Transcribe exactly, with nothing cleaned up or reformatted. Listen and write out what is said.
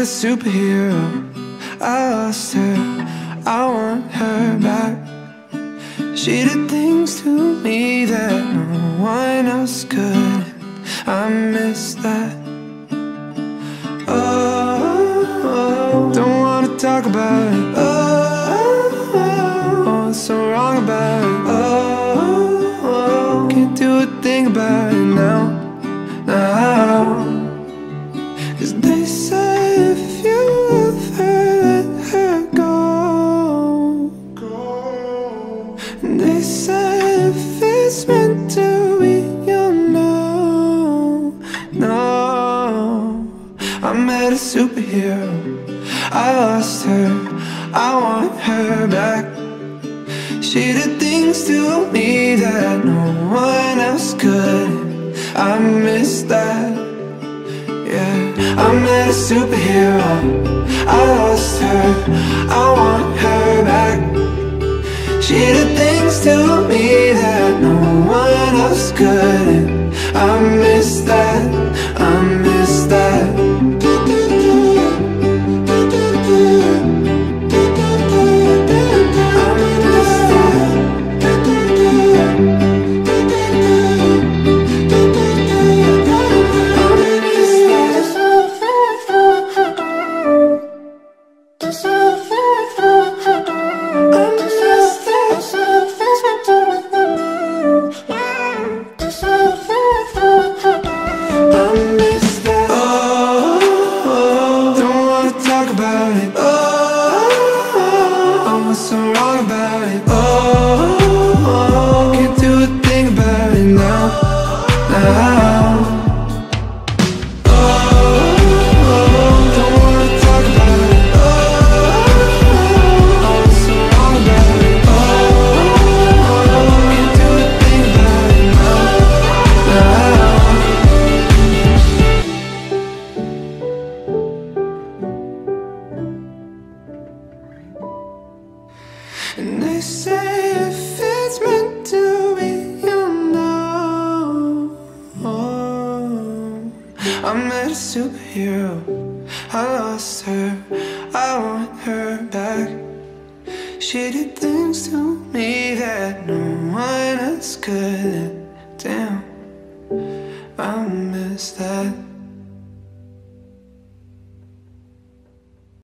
a superhero. I lost her, I want her back. She did things to me that no one else could. I miss that. Oh, don't wanna talk about it. Oh, oh, what's so wrong about it? Oh, oh, can't do a thing about it now, now. Cause they say if you love her, let her go. And they say if it's meant to be, you'll know, no. I met a superhero, I lost her, I want her back. She did things to me that no one else could. I miss that. I met a superhero, I lost her, I want her back. She did things to me that no one else could. I miss that, I miss that. And they say if it's meant to be, you'll know. Oh, I met a superhero, I lost her, I want her back. She did things to me that no one else could. Damn, I miss that.